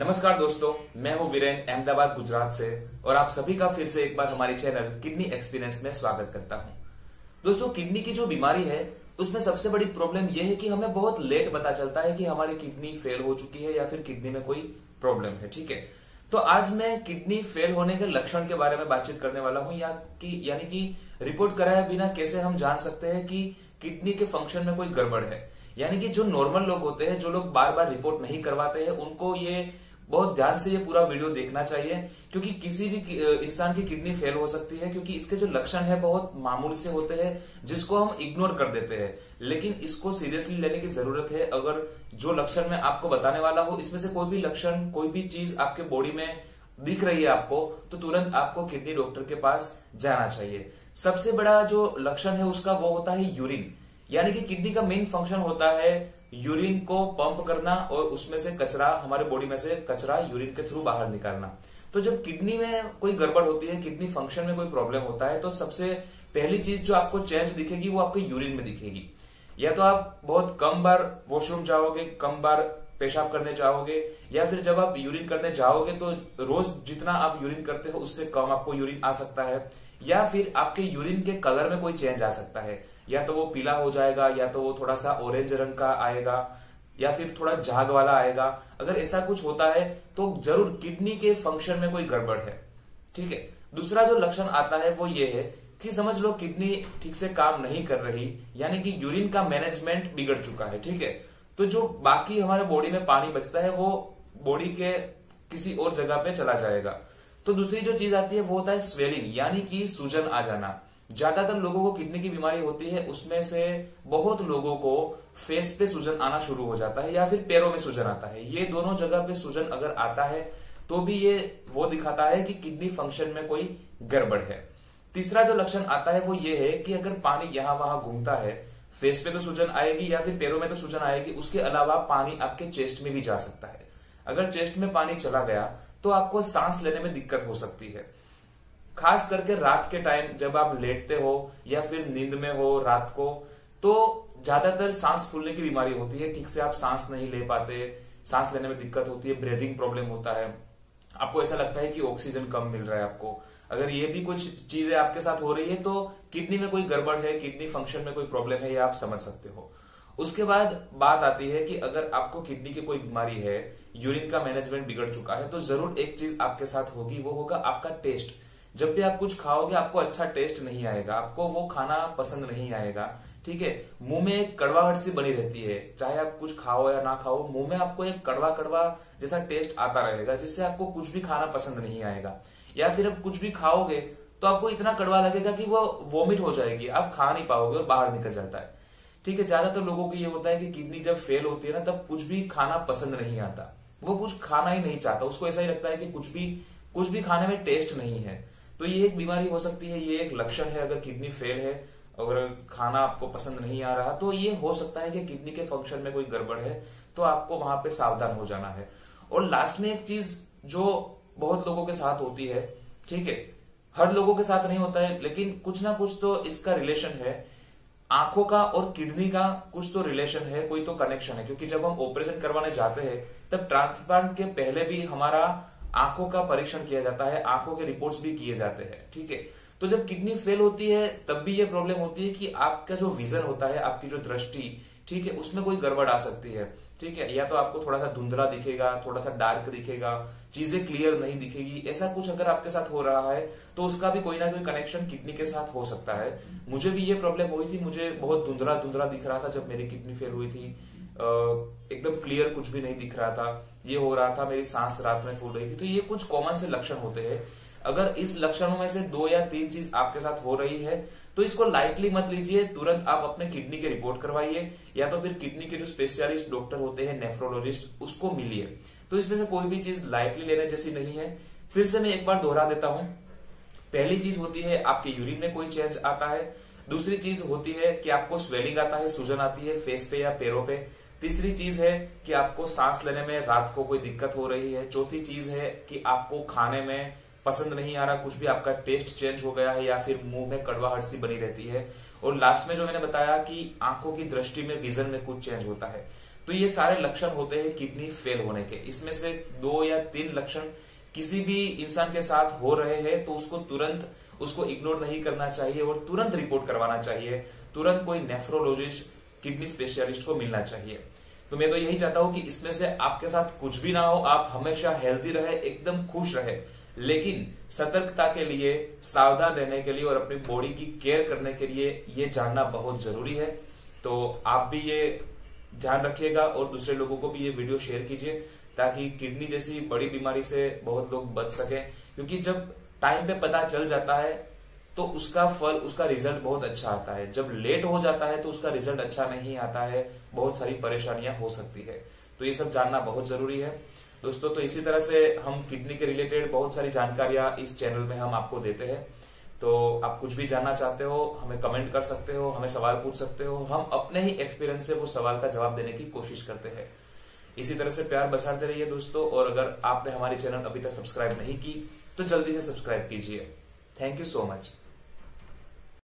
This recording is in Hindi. नमस्कार दोस्तों, मैं हूं वीरेन अहमदाबाद गुजरात से और आप सभी का फिर से एक बार हमारे चैनल किडनी एक्सपीरियंस में स्वागत करता हूं। दोस्तों, किडनी की जो बीमारी है उसमें सबसे बड़ी प्रॉब्लम यह है कि हमें बहुत लेट पता चलता है कि हमारी किडनी फेल हो चुकी है या फिर किडनी में कोई प्रॉब्लम है। ठीक है, तो आज मैं किडनी फेल होने के लक्षण के बारे में बातचीत करने वाला हूँ, यानी कि रिपोर्ट कराए बिना कैसे हम जान सकते हैं कि किडनी के फंक्शन में कोई गड़बड़ है। यानी कि जो नॉर्मल लोग होते हैं, जो लोग बार बार रिपोर्ट नहीं करवाते हैं, उनको ये बहुत ध्यान से ये पूरा वीडियो देखना चाहिए, क्योंकि किसी भी इंसान की किडनी फेल हो सकती है, क्योंकि इसके जो लक्षण है बहुत मामूली से होते हैं जिसको हम इग्नोर कर देते हैं। लेकिन इसको सीरियसली लेने की जरूरत है। अगर जो लक्षण मैं आपको बताने वाला हूं इसमें से कोई भी लक्षण, कोई भी चीज आपके बॉडी में दिख रही है आपको, तो तुरंत आपको किडनी डॉक्टर के पास जाना चाहिए। सबसे बड़ा जो लक्षण है उसका वो होता है यूरिन। यानी कि किडनी का मेन फंक्शन होता है यूरिन को पंप करना और उसमें से कचरा, हमारे बॉडी में से कचरा यूरिन के थ्रू बाहर निकालना। तो जब किडनी में कोई गड़बड़ होती है, किडनी फंक्शन में कोई प्रॉब्लम होता है, तो सबसे पहली चीज जो आपको चेंज दिखेगी वो आपके यूरिन में दिखेगी। या तो आप बहुत कम बार वॉशरूम जाओगे, कम बार पेशाब करने जाओगे, या फिर जब आप यूरिन करने जाओगे तो रोज जितना आप यूरिन करते हो उससे कम आपको यूरिन आ सकता है। या फिर आपके यूरिन के कलर में कोई चेंज आ सकता है, या तो वो पीला हो जाएगा, या तो वो थोड़ा सा ऑरेंज रंग का आएगा, या फिर थोड़ा झाग वाला आएगा। अगर ऐसा कुछ होता है तो जरूर किडनी के फंक्शन में कोई गड़बड़ है। ठीक है, दूसरा जो लक्षण आता है वो ये है कि समझ लो किडनी ठीक से काम नहीं कर रही, यानी कि यूरिन का मैनेजमेंट बिगड़ चुका है। ठीक है, तो जो बाकी हमारे बॉडी में पानी बचता है वो बॉडी के किसी और जगह पे चला जाएगा। तो दूसरी जो चीज आती है वो होता है स्वेलिंग, यानी कि सूजन आ जाना। ज्यादातर लोगों को किडनी की बीमारी होती है, उसमें से बहुत लोगों को फेस पे सूजन आना शुरू हो जाता है, या फिर पैरों में सूजन आता है। ये दोनों जगह पे सूजन अगर आता है तो भी ये वो दिखाता है कि किडनी फंक्शन में कोई गड़बड़ है। तीसरा जो लक्षण आता है वो ये है कि अगर पानी यहाँ वहां घूमता है, फेस पे तो सूजन आएगी या फिर पैरों में तो सूजन आएगी, उसके अलावा पानी आपके चेस्ट में भी जा सकता है। अगर चेस्ट में पानी चला गया तो आपको सांस लेने में दिक्कत हो सकती है, खास करके रात के टाइम जब आप लेटते हो या फिर नींद में हो रात को, तो ज्यादातर सांस फूलने की बीमारी होती है। ठीक से आप सांस नहीं ले पाते, सांस लेने में दिक्कत होती है, ब्रीदिंग प्रॉब्लम होता है, आपको ऐसा लगता है कि ऑक्सीजन कम मिल रहा है आपको। अगर ये भी कुछ चीजें आपके साथ हो रही है तो किडनी में कोई गड़बड़ है, किडनी फंक्शन में कोई प्रॉब्लम है, यह आप समझ सकते हो। उसके बाद बात आती है कि अगर आपको किडनी की कोई बीमारी है, यूरिन का मैनेजमेंट बिगड़ चुका है, तो जरूर एक चीज आपके साथ होगी, वो होगा आपका टेस्ट। जब भी आप कुछ खाओगे आपको अच्छा टेस्ट नहीं आएगा, आपको वो खाना पसंद नहीं आएगा। ठीक है, मुंह में एक कड़वाहट सी बनी रहती है, चाहे आप कुछ खाओ या ना खाओ, मुंह में आपको एक कड़वा कड़वा जैसा टेस्ट आता रहेगा, जिससे आपको कुछ भी खाना पसंद नहीं आएगा। या फिर आप कुछ भी खाओगे तो आपको इतना कड़वा लगेगा कि वो वॉमिट हो जाएगी, आप खा नहीं पाओगे और बाहर निकल जाता है। ठीक है, ज्यादातर लोगों को ये होता है कि किडनी जब फेल होती है ना, तब कुछ भी खाना पसंद नहीं आता, वो कुछ खाना ही नहीं चाहता, उसको ऐसा ही लगता है कि कुछ भी खाने में टेस्ट नहीं है। तो ये एक बीमारी हो सकती है, ये एक लक्षण है। अगर किडनी फेल है, अगर खाना आपको पसंद नहीं आ रहा, तो ये हो सकता है कि किडनी के फंक्शन में कोई गड़बड़ है, तो आपको वहां पे सावधान हो जाना है। और लास्ट में एक चीज जो बहुत लोगों के साथ होती है, ठीक है, हर लोगों के साथ नहीं होता है लेकिन कुछ ना कुछ तो इसका रिलेशन है, आंखों का और किडनी का कुछ तो रिलेशन है, कोई तो कनेक्शन है। क्योंकि जब हम ऑपरेशन करवाने जाते हैं तब ट्रांसप्लांट के पहले भी हमारा आंखों का परीक्षण किया जाता है, आंखों के रिपोर्ट्स भी किए जाते हैं। ठीक है, तो जब किडनी फेल होती है तब भी ये प्रॉब्लम होती है कि आपका जो विजन होता है, आपकी जो दृष्टि, ठीक है, उसमें कोई गड़बड़ आ सकती है। ठीक है, या तो आपको थोड़ा सा धुंधला दिखेगा, थोड़ा सा डार्क दिखेगा, चीजें क्लियर नहीं दिखेगी। ऐसा कुछ अगर आपके साथ हो रहा है तो उसका भी कोई ना कोई कनेक्शन किडनी के साथ हो सकता है। मुझे भी ये प्रॉब्लम हुई थी, मुझे बहुत धुंधला धुंधला दिख रहा था जब मेरी किडनी फेल हुई थी, एकदम क्लियर कुछ भी नहीं दिख रहा था, ये हो रहा था, मेरी सांस रात में फूल रही थी। तो ये कुछ कॉमन से लक्षण होते हैं। अगर इस लक्षणों में से 2 या 3 चीज आपके साथ हो रही है तो इसको लाइटली मत लीजिए, तुरंत आप अपने किडनी की रिपोर्ट करवाइए, या तो फिर किडनी के जो स्पेशलिस्ट डॉक्टर होते हैं, नेफ्रोलॉजिस्ट, उसको मिलिए। तो इसमें से कोई भी चीज लाइटली लेने जैसी नहीं है। फिर से मैं एक बार दोहरा देता हूं, पहली चीज होती है आपके यूरिन में कोई चेंज आता है, दूसरी चीज होती है कि आपको स्वेलिंग आता है, सूजन आती है फेस पे या पैरों पे, तीसरी चीज है कि आपको सांस लेने में रात को कोई दिक्कत हो रही है, चौथी चीज है कि आपको खाने में पसंद नहीं आ रहा, कुछ भी आपका टेस्ट चेंज हो गया है, या फिर मुंह में कड़वाहट सी बनी रहती है, और लास्ट में जो मैंने बताया कि आंखों की दृष्टि में, विजन में कुछ चेंज होता है। तो ये सारे लक्षण होते हैं किडनी फेल होने के। इसमें से 2 या 3 लक्षण किसी भी इंसान के साथ हो रहे हैं तो उसको तुरंत उसको इग्नोर नहीं करना चाहिए और तुरंत रिपोर्ट करवाना चाहिए, तुरंत कोई नेफ्रोलॉजिस्ट किडनी स्पेशलिस्ट को मिलना चाहिए। तो मैं तो यही चाहता हूं कि इसमें से आपके साथ कुछ भी ना हो, आप हमेशा हेल्दी रहे, एकदम खुश रहे, लेकिन सतर्कता के लिए, सावधान रहने के लिए और अपनी बॉडी की केयर करने के लिए ये जानना बहुत जरूरी है। तो आप भी ये ध्यान रखिएगा और दूसरे लोगों को भी ये वीडियो शेयर कीजिए ताकि किडनी जैसी बड़ी बीमारी से बहुत लोग बच सके, क्योंकि जब टाइम पे पता चल जाता है तो उसका फल, उसका रिजल्ट बहुत अच्छा आता है। जब लेट हो जाता है तो उसका रिजल्ट अच्छा नहीं आता है, बहुत सारी परेशानियां हो सकती है। तो ये सब जानना बहुत जरूरी है दोस्तों। तो इसी तरह से हम किडनी के रिलेटेड बहुत सारी जानकारियां इस चैनल में हम आपको देते हैं। तो आप कुछ भी जानना चाहते हो हमें कमेंट कर सकते हो, हमें सवाल पूछ सकते हो, हम अपने ही एक्सपीरियंस से वो सवाल का जवाब देने की कोशिश करते हैं। इसी तरह से प्यार बरसाते रहिए दोस्तों, और अगर आपने हमारे चैनल अभी तक सब्सक्राइब नहीं की तो जल्दी से सब्सक्राइब कीजिए। Thank you so much.